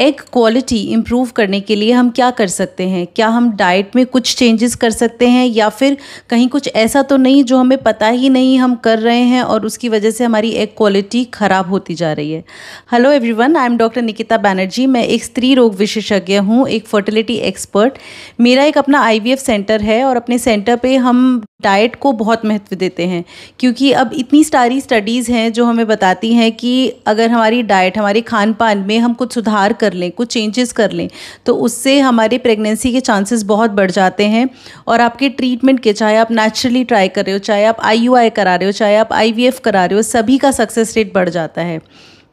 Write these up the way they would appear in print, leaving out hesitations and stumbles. Egg quality improve करने के लिए हम क्या कर सकते हैं? क्या हम डाइट में कुछ चेंजेस कर सकते हैं, या फिर कहीं कुछ ऐसा तो नहीं जो हमें पता ही नहीं हम कर रहे हैं और उसकी वजह से हमारी एग क्वालिटी ख़राब होती जा रही है? Hello everyone, I am doctor Nikita Banerjee. मैं एक स्त्री रोग विशेषज्ञ हूँ, एक फर्टिलिटी एक्सपर्ट। मेरा एक अपना IVF सेंटर है और अपने सेंटर पे हम डाइट को बहुत महत्व देते हैं, क्योंकि अब इतनी सारी स्टडीज़ हैं जो हमें बताती हैं कि अगर हमारी डाइट, हमारे खान पान में हम कुछ सुधार कर लें, कुछ चेंजेस कर लें, तो उससे हमारे प्रेगनेंसी के चांसेस बहुत बढ़ जाते हैं। और आपके ट्रीटमेंट के, चाहे आप नेचुरली ट्राई कर रहे हो, चाहे आप IUI करा रहे हो, चाहे आप IVF करा रहे हो, सभी का सक्सेस रेट बढ़ जाता है।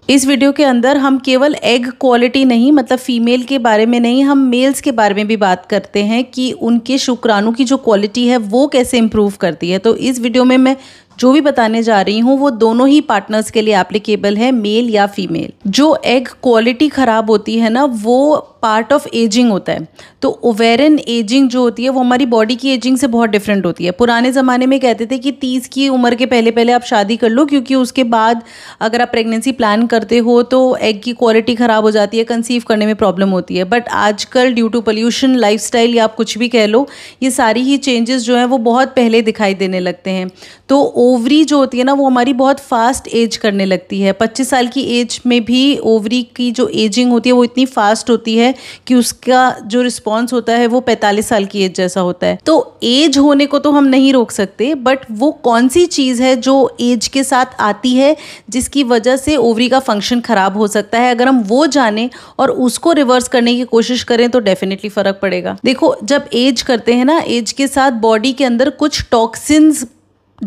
इस वीडियो के अंदर हम केवल एग क्वालिटी नहीं, मतलब फीमेल के बारे में नहीं, हम मेल्स के बारे में भी बात करते हैं कि उनके शुक्राणु की जो क्वालिटी है वो कैसे इम्प्रूव करती है। तो इस वीडियो में मैं जो भी बताने जा रही हूँ वो दोनों ही पार्टनर्स के लिए एप्लीकेबल है, मेल या फीमेल। जो एग क्वालिटी ख़राब होती है ना, वो पार्ट ऑफ एजिंग होता है। तो ओवेरियन एजिंग जो होती है वो हमारी बॉडी की एजिंग से बहुत डिफरेंट होती है। पुराने ज़माने में कहते थे कि 30 की उम्र के पहले पहले आप शादी कर लो, क्योंकि उसके बाद अगर आप प्रेगनेंसी प्लान करते हो तो एग की क्वालिटी ख़राब हो जाती है, कंसीव करने में प्रॉब्लम होती है। बट आजकल ड्यू टू पोल्यूशन, लाइफस्टाइल, या आप कुछ भी कह लो, ये सारी ही चेंजेस जो हैं वो बहुत पहले दिखाई देने लगते हैं। तो ओवरी जो होती है ना वो हमारी बहुत फास्ट एज करने लगती है। 25 साल की एज में भी ओवरी की जो एजिंग होती है वो इतनी फास्ट होती है कि उसका जो रिस्पॉन्स होता है वो 45 साल की एज जैसा होता है। तो एज होने को तो हम नहीं रोक सकते, बट वो कौन सी चीज़ है जो एज के साथ आती है जिसकी वजह से ओवरी का फंक्शन ख़राब हो सकता है? अगर हम वो जाने और उसको रिवर्स करने की कोशिश करें तो डेफिनेटली फ़र्क पड़ेगा। देखो, जब एज करते हैं ना, एज के साथ बॉडी के अंदर कुछ टॉक्सिन्स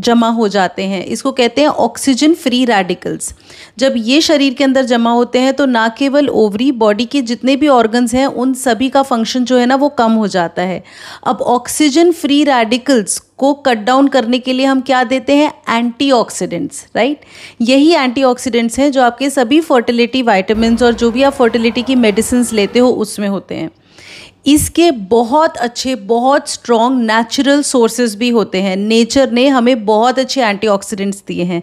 जमा हो जाते हैं। इसको कहते हैं ऑक्सीजन फ्री रेडिकल्स। जब ये शरीर के अंदर जमा होते हैं तो ना केवल ओवरी, बॉडी के जितने भी ऑर्गन्स हैं उन सभी का फंक्शन जो है ना वो कम हो जाता है। अब ऑक्सीजन फ्री रेडिकल्स को कट डाउन करने के लिए हम क्या देते हैं? Antioxidants, right? यही एंटीऑक्सीडेंट्स हैं जो आपके सभी फर्टिलिटी विटामिन्स और जो भी आप फर्टिलिटी की मेडिसिन्स लेते हो उसमें होते हैं। इसके बहुत अच्छे, बहुत स्ट्रॉन्ग नेचुरल सोर्सेज भी होते हैं। नेचर ने हमें बहुत अच्छे एंटीऑक्सीडेंट्स दिए हैं।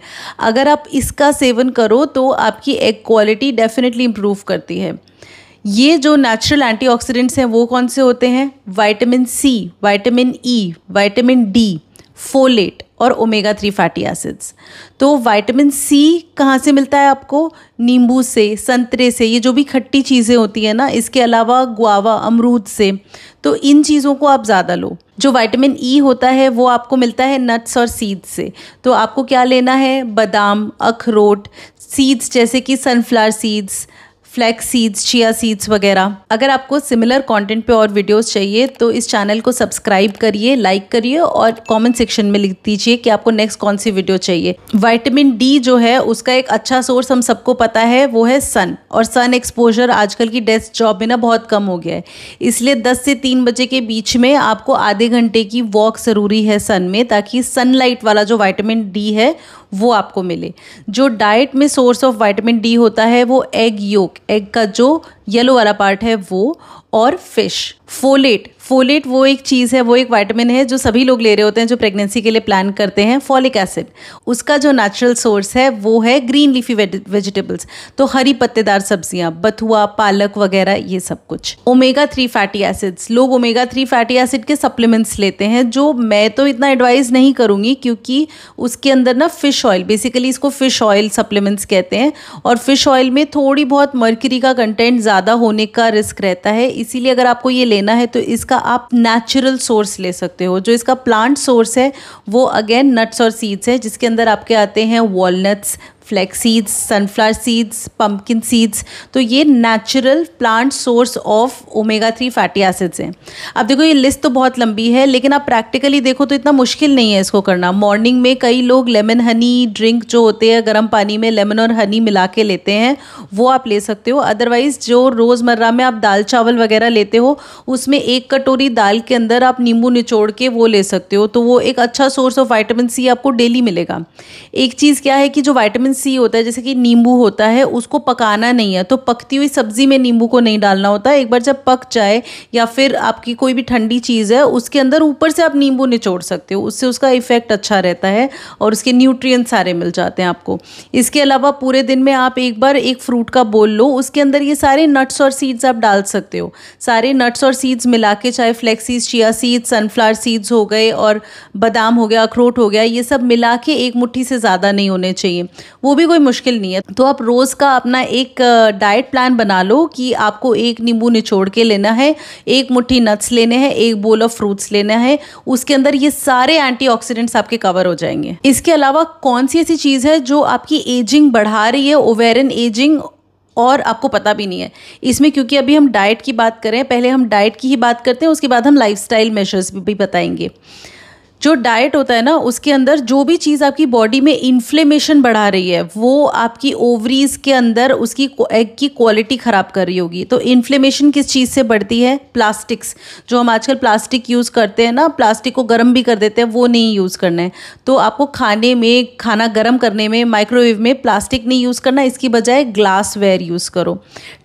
अगर आप इसका सेवन करो तो आपकी एग क्वालिटी डेफिनेटली इम्प्रूव करती है। ये जो नेचुरल एंटीऑक्सीडेंट्स हैं वो कौन से होते हैं? Vitamin C, vitamin E, vitamin D, folate और ओमेगा 3 फैटी एसिड्स। तो विटामिन सी कहाँ से मिलता है आपको? नींबू से, संतरे से, ये जो भी खट्टी चीज़ें होती हैं ना, इसके अलावा गुआवा, अमरूद से। तो इन चीज़ों को आप ज़्यादा लो। जो विटामिन ई होता है वो आपको मिलता है नट्स और सीड्स से। तो आपको क्या लेना है? बादाम, अखरोट, सीड्स जैसे कि sunflower seeds, flax seeds, chia seeds वगैरह। अगर आपको सिमिलर कंटेंट पे और वीडियोस चाहिए तो इस चैनल को सब्सक्राइब करिए, लाइक करिए और कमेंट सेक्शन में लिख दीजिए कि आपको नेक्स्ट कौन सी वीडियो चाहिए। विटामिन डी जो है उसका एक अच्छा सोर्स हम सबको पता है वो है सन। और सन एक्सपोजर आजकल की डेस्क जॉब में ना बहुत कम हो गया है, इसलिए 10 से 3 बजे के बीच में आपको आधे घंटे की वॉक ज़रूरी है सन में, ताकि सनलाइट वाला जो विटामिन डी है वो आपको मिले। जो डाइट में सोर्स ऑफ विटामिन डी होता है वो एग योक, एग का जो येलो वाला पार्ट है वो, और फिश। फोलेट वो एक चीज़ है, वो एक विटामिन है जो सभी लोग ले रहे होते हैं जो प्रेगनेंसी के लिए प्लान करते हैं। फॉलिक एसिड, उसका जो नेचुरल सोर्स है वो है ग्रीन लीफी वेजिटेबल्स, तो हरी पत्तेदार सब्जियां, बथुआ, पालक वगैरह, ये सब कुछ। ओमेगा 3 फैटी एसिड्स, लोग ओमेगा 3 फैटी एसिड के सप्लीमेंट्स लेते हैं, जो मैं तो इतना एडवाइज़ नहीं करूँगी, क्योंकि उसके अंदर ना फिश ऑयल, बेसिकली इसको फिश ऑयल सप्लीमेंट्स कहते हैं, और फिश ऑयल में थोड़ी बहुत मर्क्यूरी का कंटेंट ज़्यादा होने का रिस्क रहता है। इसीलिए अगर आपको ये लेना है तो इसका आप नेचुरल सोर्स ले सकते हो। जो इसका प्लांट सोर्स है वो अगेन नट्स और सीड्स है, जिसके अंदर आपके आते हैं walnuts, flax seeds, sunflower seeds, pumpkin seeds. तो ये natural plant source of omega 3 fatty acids हैं। अब देखो, ये लिस्ट तो बहुत लंबी है, लेकिन आप प्रैक्टिकली देखो तो इतना मुश्किल नहीं है इसको करना। मॉर्निंग में कई लोग लेमन हनी ड्रिंक जो होते हैं, गर्म पानी में लेमन और हनी मिला के लेते हैं, वो आप ले सकते हो। अदरवाइज़ जो रोज़मर्रा में आप दाल चावल वगैरह लेते हो, उसमें 1 कटोरी दाल के अंदर आप नींबू निचोड़ के वो ले सकते हो। तो वो एक अच्छा सोर्स ऑफ विटामिन सी आपको डेली मिलेगा। एक चीज़ क्या है कि जो विटामिन सी होता है, जैसे कि नींबू होता है, उसको पकाना नहीं है, तो पकती हुई सब्जी में नींबू को नहीं डालना होता है। एक बार जब पक जाए या फिर आपकी कोई भी ठंडी चीज़ है उसके अंदर ऊपर से आप नींबू निचोड़ सकते हो, उससे उसका इफेक्ट अच्छा रहता है और उसके न्यूट्रिएंट सारे मिल जाते हैं आपको। इसके अलावा पूरे दिन में आप एक बार एक फ्रूट का बोल लो, उसके अंदर ये सारे नट्स और सीड्स आप डाल सकते हो, सारे नट्स और सीड्स मिला के, चाहे flax seeds, chia seeds, sunflower seeds हो गए और बादाम हो गया, अखरोट हो गया, ये सब मिला के एक मुट्ठी से ज़्यादा नहीं होने चाहिए, वो भी कोई मुश्किल नहीं है। तो आप रोज़ का अपना एक डाइट प्लान बना लो कि आपको एक नींबू निचोड़ के लेना है, एक मुट्ठी नट्स लेने हैं, एक बोल ऑफ फ्रूट्स लेना है, उसके अंदर ये सारे एंटीऑक्सीडेंट्स आपके कवर हो जाएंगे। इसके अलावा कौन सी ऐसी चीज़ है जो आपकी एजिंग बढ़ा रही है, ओवेरियन एजिंग, और आपको पता भी नहीं है इसमें, क्योंकि अभी हम डाइट की बात करें, पहले हम डाइट की ही बात करते हैं, उसके बाद हम लाइफस्टाइल मेजर्स भी बताएंगे। जो डाइट होता है ना, उसके अंदर जो भी चीज़ आपकी बॉडी में इन्फ्लेमेशन बढ़ा रही है वो आपकी ओवरीज के अंदर उसकी एग की क्वालिटी ख़राब कर रही होगी। तो इन्फ्लेमेशन किस चीज़ से बढ़ती है? प्लास्टिक्स, जो हम आजकल प्लास्टिक यूज़ करते हैं ना, प्लास्टिक को गर्म भी कर देते हैं, वो नहीं यूज़ करना है। तो आपको खाने में, खाना गर्म करने में, माइक्रोवेव में प्लास्टिक नहीं यूज़ करना, इसकी बजाय ग्लासवेयर यूज़ करो।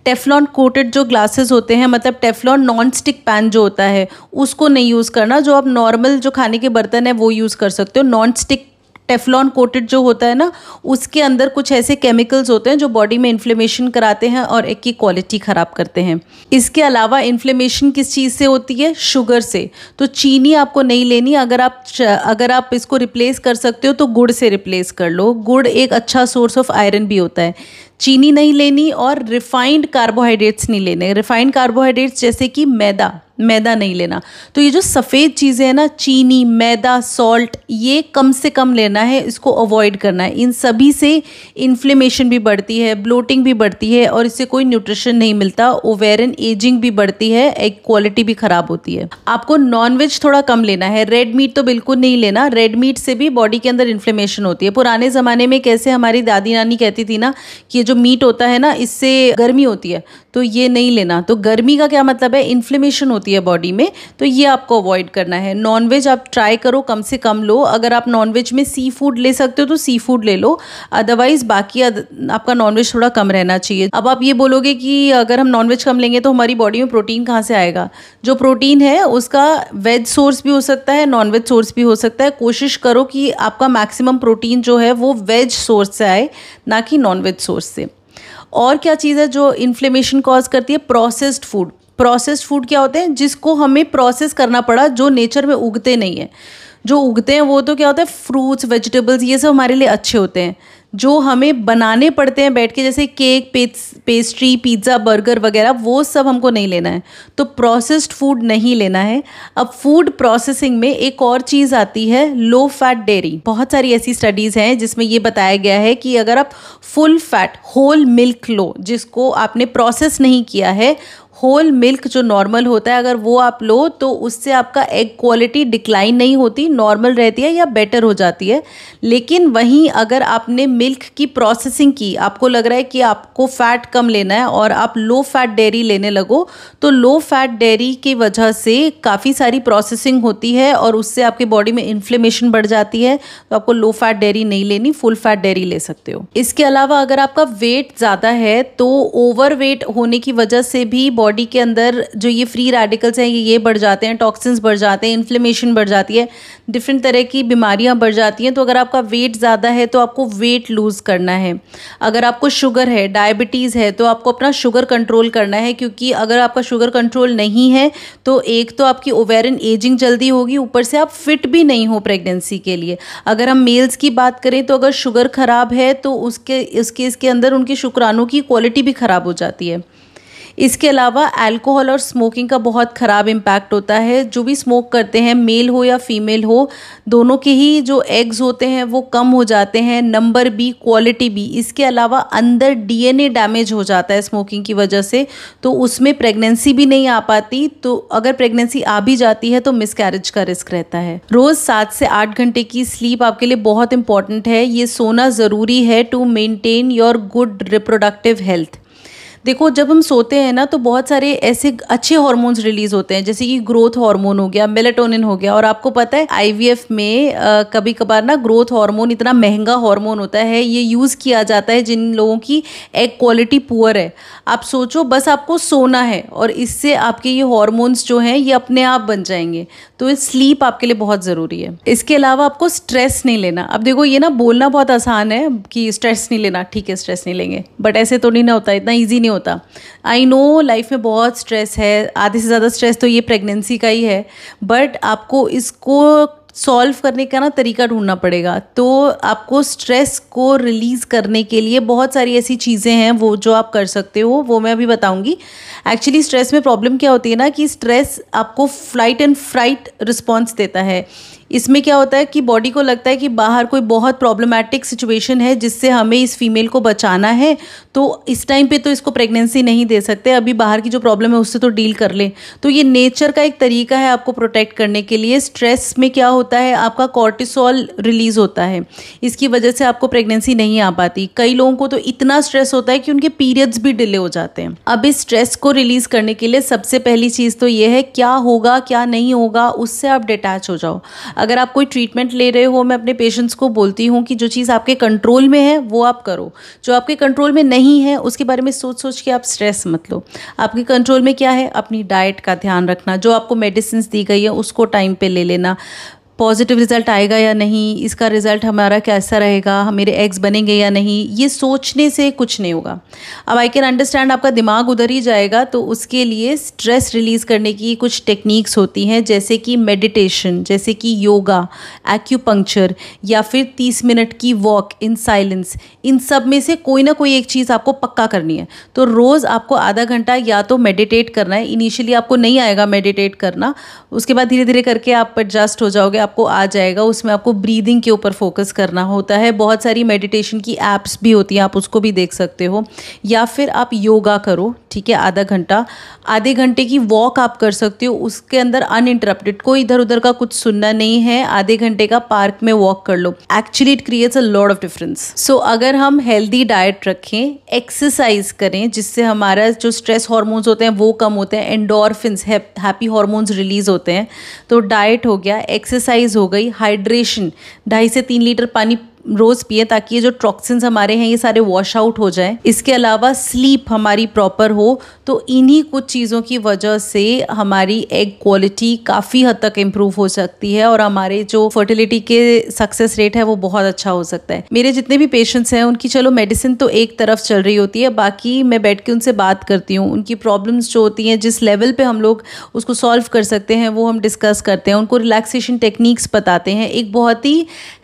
टेफ्लॉन कोटेड जो ग्लासेस होते हैं, मतलब टेफ्लॉन नॉन स्टिक पैन जो होता है उसको नहीं यूज़ करना, जो आप नॉर्मल जो खाने के बर्तन है वो यूज़ कर सकते हो। नॉन स्टिक टेफ्लॉन कोटेड जो होता है ना, उसके अंदर कुछ ऐसे केमिकल्स होते हैं जो बॉडी में इन्फ्लेमेशन कराते हैं और एग की क्वालिटी ख़राब करते हैं। इसके अलावा इन्फ्लेमेशन किस चीज़ से होती है? शुगर से। तो चीनी आपको नहीं लेनी, अगर आप इसको रिप्लेस कर सकते हो तो गुड़ से रिप्लेस कर लो, गुड़ एक अच्छा सोर्स ऑफ आयरन भी होता है। चीनी नहीं लेनी और रिफाइंड कार्बोहाइड्रेट्स नहीं लेने, रिफाइंड कार्बोहाइड्रेट्स जैसे कि मैदा नहीं लेना। तो ये जो सफ़ेद चीज़ें हैं ना, चीनी, मैदा, सॉल्ट, ये कम से कम लेना है, इसको अवॉइड करना है। इन सभी से इन्फ्लेमेशन भी बढ़ती है, ब्लोटिंग भी बढ़ती है और इससे कोई न्यूट्रिशन नहीं मिलता, ओवेरियन एजिंग भी बढ़ती है, एग क्वालिटी भी ख़राब होती है। आपको नॉनवेज थोड़ा कम लेना है, रेड मीट तो बिल्कुल नहीं लेना, रेड मीट से भी बॉडी के अंदर इन्फ्लेमेशन होती है। पुराने ज़माने में कैसे हमारी दादी नानी कहती थी ना कि जो मीट होता है ना इससे गर्मी होती है, तो ये नहीं लेना। तो गर्मी का क्या मतलब है? इन्फ्लेमेशन होती है बॉडी में, तो ये आपको अवॉइड करना है। नॉनवेज आप ट्राई करो, कम से कम लो, अगर आप नॉनवेज में सी फूड ले सकते हो तो सी फूड ले लो, अदरवाइज बाकी आपका नॉनवेज थोड़ा कम रहना चाहिए। अब आप ये बोलोगे कि अगर हम नॉनवेज कम लेंगे तो हमारी बॉडी में प्रोटीन कहाँ से आएगा? जो प्रोटीन है उसका वेज सोर्स भी हो सकता है, नॉनवेज सोर्स भी हो सकता है। कोशिश करो कि आपका मैक्सिमम प्रोटीन जो है वो वेज सोर्स से आए, ना कि नॉनवेज सोर्स से। और क्या चीज़ है जो इन्फ्लेमेशन कॉज करती है? Processed food. प्रोसेस्ड फूड क्या होते हैं? जिसको हमें प्रोसेस करना पड़ा, जो नेचर में उगते नहीं है। जो उगते हैं वो तो क्या होता है, फ्रूट्स, वेजिटेबल्स, ये सब हमारे लिए अच्छे होते हैं। जो हमें बनाने पड़ते हैं बैठ के, जैसे केक, पेस्ट्री, पिज़्ज़ा, बर्गर वगैरह, वो सब हमको नहीं लेना है। तो प्रोसेस्ड फूड नहीं लेना है। अब फूड प्रोसेसिंग में एक और चीज़ आती है, लो फैट डेयरी। बहुत सारी ऐसी स्टडीज़ हैं जिसमें ये बताया गया है कि अगर आप फुल फैट होल मिल्क लो, जिसको आपने प्रोसेस नहीं किया है, होल मिल्क जो नॉर्मल होता है, अगर वो आप लो तो उससे आपका एग क्वालिटी डिक्लाइन नहीं होती, नॉर्मल रहती है या बेटर हो जाती है। लेकिन वहीं अगर आपने मिल्क की प्रोसेसिंग की, आपको लग रहा है कि आपको फैट कम लेना है और आप लो फैट डेयरी लेने लगो, तो लो फैट डेयरी की वजह से काफ़ी सारी प्रोसेसिंग होती है और उससे आपकी बॉडी में इन्फ्लेमेशन बढ़ जाती है। तो आपको लो फैट डेयरी नहीं लेनी, फुल फैट डेयरी ले सकते हो। इसके अलावा अगर आपका वेट ज़्यादा है तो ओवर वेट होने की वजह से भी बॉडी के अंदर जो ये फ्री रेडिकल्स हैं ये बढ़ जाते हैं, टॉक्सिन्स बढ़ जाते हैं, इन्फ्लेमेशन बढ़ जाती है, डिफरेंट तरह की बीमारियां बढ़ जाती हैं। तो अगर आपका वेट ज़्यादा है तो आपको वेट लूज करना है। अगर आपको शुगर है, डायबिटीज़ है, तो आपको अपना शुगर कंट्रोल करना है, क्योंकि अगर आपका शुगर कंट्रोल नहीं है तो एक तो आपकी ओवेरियन एजिंग जल्दी होगी, ऊपर से आप फिट भी नहीं हो प्रेगनेंसी के लिए। अगर हम मेल्स की बात करें तो अगर शुगर ख़राब है तो इसके अंदर उनके शुक्राणु की क्वालिटी भी ख़राब हो जाती है। इसके अलावा अल्कोहल और स्मोकिंग का बहुत ख़राब इम्पैक्ट होता है। जो भी स्मोक करते हैं, मेल हो या फीमेल हो, दोनों के ही जो एग्स होते हैं वो कम हो जाते हैं, नंबर भी, क्वालिटी भी। इसके अलावा अंदर डीएनए डैमेज हो जाता है स्मोकिंग की वजह से, तो उसमें प्रेगनेंसी भी नहीं आ पाती। तो अगर प्रेगनेंसी आ भी जाती है तो मिसकैरेज का रिस्क रहता है। रोज़ 7 से 8 घंटे की स्लीप आपके लिए बहुत इंपॉर्टेंट है, ये सोना ज़रूरी है to maintain your good reproductive health. देखो जब हम सोते हैं ना तो बहुत सारे ऐसे अच्छे हार्मोन्स रिलीज होते हैं, जैसे कि ग्रोथ हार्मोन हो गया, मेलाटोनिन हो गया। और आपको पता है आईवीएफ में कभी कभार ना ग्रोथ हार्मोन इतना महंगा हार्मोन होता है, ये यूज़ किया जाता है जिन लोगों की एग क्वालिटी पुअर है। आप सोचो बस आपको सोना है और इससे आपके ये हार्मोन्स जो हैं ये अपने आप बन जाएंगे। तो स्लीप आपके लिए बहुत ज़रूरी है। इसके अलावा आपको स्ट्रेस नहीं लेना। अब देखो ये ना बोलना बहुत आसान है कि स्ट्रेस नहीं लेना, ठीक है स्ट्रेस नहीं लेंगे, बट ऐसे तो नहीं ना होता, इतना ईजी नहीं होता। आई नो लाइफ में बहुत स्ट्रेस है, आधे से ज़्यादा स्ट्रेस तो ये प्रेगनेंसी का ही है, बट आपको इसको सॉल्व करने का ना तरीका ढूंढना पड़ेगा। तो आपको स्ट्रेस को रिलीज़ करने के लिए बहुत सारी ऐसी चीज़ें हैं वो जो आप कर सकते हो, वो मैं अभी बताऊंगी। एक्चुअली स्ट्रेस में प्रॉब्लम क्या होती है ना कि स्ट्रेस आपको फ्लाइट एंड फ्राइट रिस्पॉन्स देता है। इसमें क्या होता है कि बॉडी को लगता है कि बाहर कोई बहुत प्रॉब्लमेटिक सिचुएशन है जिससे हमें इस फीमेल को बचाना है, तो इस टाइम पे तो इसको प्रेगनेंसी नहीं दे सकते, अभी बाहर की जो प्रॉब्लम है उससे तो डील कर लें। तो ये नेचर का एक तरीका है आपको प्रोटेक्ट करने के लिए। स्ट्रेस में क्या होता है आपका कॉर्टिसोल रिलीज़ होता है, इसकी वजह से आपको प्रेगनेंसी नहीं आ पाती। कई लोगों को तो इतना स्ट्रेस होता है कि उनके पीरियड्स भी डिले हो जाते हैं। अब इस स्ट्रेस को रिलीज़ करने के लिए सबसे पहली चीज़ तो ये है क्या होगा क्या नहीं होगा उससे आप डिटैच हो जाओ। अगर आप कोई ट्रीटमेंट ले रहे हो, मैं अपने पेशेंट्स को बोलती हूँ कि जो चीज़ आपके कंट्रोल में है वो आप करो, जो आपके कंट्रोल में नहीं है उसके बारे में सोच सोच के आप स्ट्रेस मत लो। आपके कंट्रोल में क्या है, अपनी डाइट का ध्यान रखना, जो आपको मेडिसिन दी गई है उसको टाइम पे ले लेना, पॉजिटिव रिज़ल्ट आएगा या नहीं, इसका रिज़ल्ट हमारा कैसा रहेगा, मेरे एग्स बनेंगे या नहीं, ये सोचने से कुछ नहीं होगा। अब आई कैन अंडरस्टैंड आपका दिमाग उधर ही जाएगा, तो उसके लिए स्ट्रेस रिलीज़ करने की कुछ टेक्निक्स होती हैं, जैसे कि मेडिटेशन, जैसे कि योगा, एक्यूपंक्चर या फिर 30 मिनट की वॉक इन साइलेंस। इन सब में से कोई ना कोई एक चीज़ आपको पक्का करनी है। तो रोज़ आपको आधा घंटा या तो मेडिटेट करना है। इनिशियली आपको नहीं आएगा मेडिटेट करना, उसके बाद धीरे धीरे करके आप एडजस्ट हो जाओगे, आपको आ जाएगा। उसमें आपको ब्रीदिंग के ऊपर फोकस करना होता है। बहुत सारी मेडिटेशन की ऐप्स भी होती हैं, आप उसको भी देख सकते हो। या फिर आप योगा करो, ठीक है, आधा घंटा। आधे घंटे की वॉक आप कर सकते हो, उसके अंदर अनइंटरप्टेड, कोई इधर उधर का कुछ सुनना नहीं है। आधे घंटे का पार्क में वॉक कर लो। Actually it creates a lot of difference. So अगर हम हेल्दी डाइट रखें, एक्सरसाइज करें जिससे हमारा जो स्ट्रेस हॉर्मोन्स होते हैं वो कम होते हैं, एंडोर्फिन्स हैप्पी हॉर्मोन्स रिलीज होते हैं। तो डाइट हो गया, एक्सरसाइज हो गई, हाइड्रेशन, 2.5 से 3 लीटर पानी रोज़ पिए ताकि ये जो टॉक्सिन्स हमारे हैं ये सारे वॉश आउट हो जाएं। इसके अलावा स्लीप हमारी प्रॉपर हो। तो इन्हीं कुछ चीज़ों की वजह से हमारी एग क्वालिटी काफ़ी हद तक इम्प्रूव हो सकती है और हमारे जो फर्टिलिटी के सक्सेस रेट है वो बहुत अच्छा हो सकता है। मेरे जितने भी पेशेंट्स हैं उनकी, चलो मेडिसिन तो एक तरफ चल रही होती है, बाकी मैं बैठ के उनसे बात करती हूँ। उनकी प्रॉब्लम्स जो होती हैं, जिस लेवल पर हम लोग उसको सॉल्व कर सकते हैं वो हम डिस्कस करते हैं, उनको रिलैक्सेशन टेक्निक्स बताते हैं। एक बहुत ही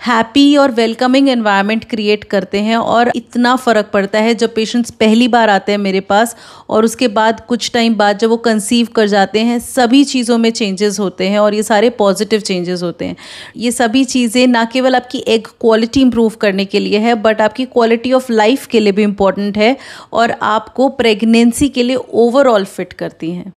हैप्पी और वेलकम एनवायरनमेंट क्रिएट करते हैं और इतना फ़र्क पड़ता है। जब पेशेंट्स पहली बार आते हैं मेरे पास और उसके बाद कुछ टाइम बाद जब वो कंसीव कर जाते हैं, सभी चीज़ों में चेंजेस होते हैं और ये सारे पॉजिटिव चेंजेस होते हैं। ये सभी चीज़ें ना केवल आपकी एग क्वालिटी इंप्रूव करने के लिए है, बट आपकी क्वालिटी ऑफ लाइफ के लिए भी इम्पॉर्टेंट है और आपको प्रेगनेंसी के लिए ओवरऑल फिट करती हैं।